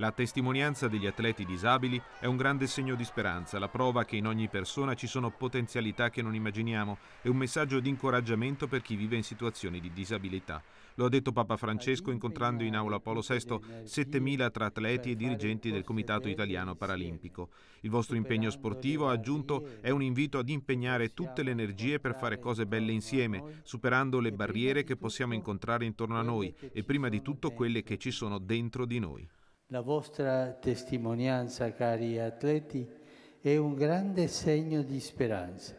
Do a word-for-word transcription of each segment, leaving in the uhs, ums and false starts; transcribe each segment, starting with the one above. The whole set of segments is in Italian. La testimonianza degli atleti disabili è un grande segno di speranza, la prova che in ogni persona ci sono potenzialità che non immaginiamo e un messaggio di incoraggiamento per chi vive in situazioni di disabilità. Lo ha detto Papa Francesco incontrando in Aula Paolo sesto settemila tra atleti e dirigenti del Comitato Italiano Paralimpico. Il vostro impegno sportivo, ha aggiunto, è un invito ad impegnare tutte le energie per fare cose belle insieme, superando le barriere che possiamo incontrare intorno a noi e prima di tutto quelle che ci sono dentro di noi. La vostra testimonianza, cari atleti, è un grande segno di speranza.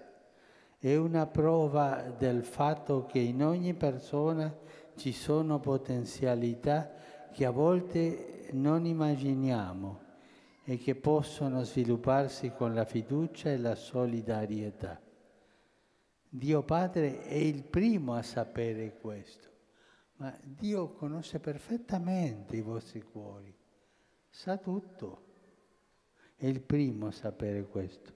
È una prova del fatto che in ogni persona ci sono potenzialità che a volte non immaginiamo e che possono svilupparsi con la fiducia e la solidarietà. Dio Padre è il primo a sapere questo, ma Dio conosce perfettamente i vostri cuori. Sa tutto, è il primo a sapere questo.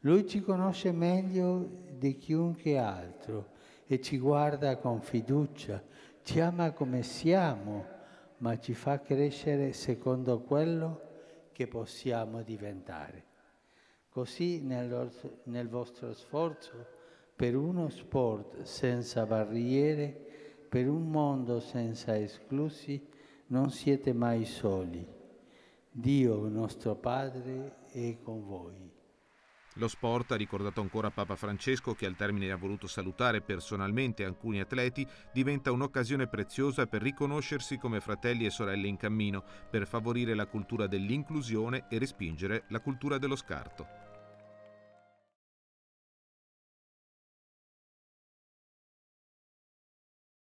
Lui ci conosce meglio di chiunque altro e ci guarda con fiducia, ci ama come siamo, ma ci fa crescere secondo quello che possiamo diventare. Così nel, nel vostro sforzo per uno sport senza barriere, per un mondo senza esclusi, non siete mai soli. Dio, nostro Padre, è con voi. Lo sport ha ricordato ancora Papa Francesco, che al termine ha voluto salutare personalmente alcuni atleti, diventa un'occasione preziosa per riconoscersi come fratelli e sorelle in cammino, per favorire la cultura dell'inclusione e respingere la cultura dello scarto.